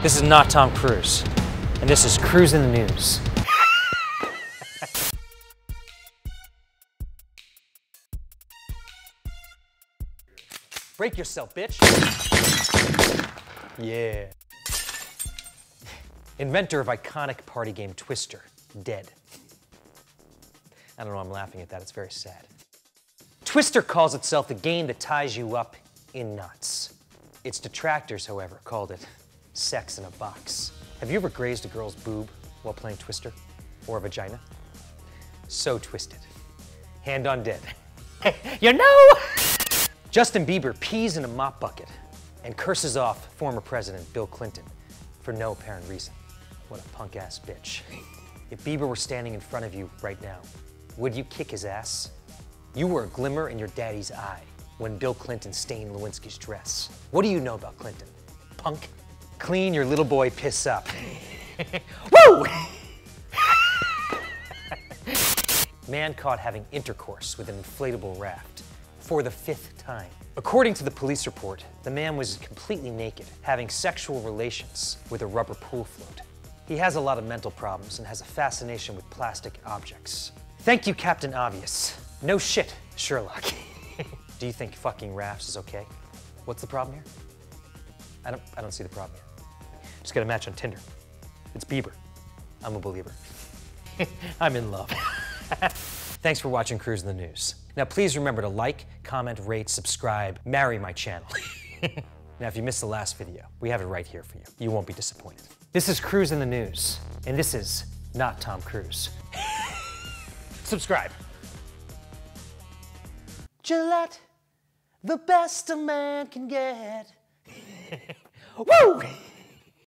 This is not Tom Cruise, and this is Cruise in the News. Break yourself, bitch. Yeah. Inventor of iconic party game Twister, dead. I don't know, I'm laughing at that, it's very sad. Twister calls itself the game that ties you up in knots. Its detractors, however, called it sex in a box. Have you ever grazed a girl's boob while playing Twister? Or a vagina? So twisted. Hand on dead. You know! Justin Bieber pees in a mop bucket and curses off former President Bill Clinton for no apparent reason. What a punk-ass bitch. If Bieber were standing in front of you right now, would you kick his ass? You were a glimmer in your daddy's eye when Bill Clinton stained Lewinsky's dress. What do you know about Clinton? Punk? Clean your little boy piss up. Woo! Man caught having intercourse with an inflatable raft for the 5th time. According to the police report, the man was completely naked, having sexual relations with a rubber pool float. He has a lot of mental problems and has a fascination with plastic objects. Thank you, Captain Obvious. No shit, Sherlock. Do you think fucking rafts is okay? What's the problem here? I don't see the problem here. Just got a match on Tinder. It's Bieber. I'm a believer. I'm in love. Thanks for watching Cruise in the News. Now please remember to like, comment, rate, subscribe, marry my channel. Now if you missed the last video, we have it right here for you. You won't be disappointed. This is Cruise in the News, and this is not Tom Cruise. Subscribe. Gillette, the best a man can get. Woo!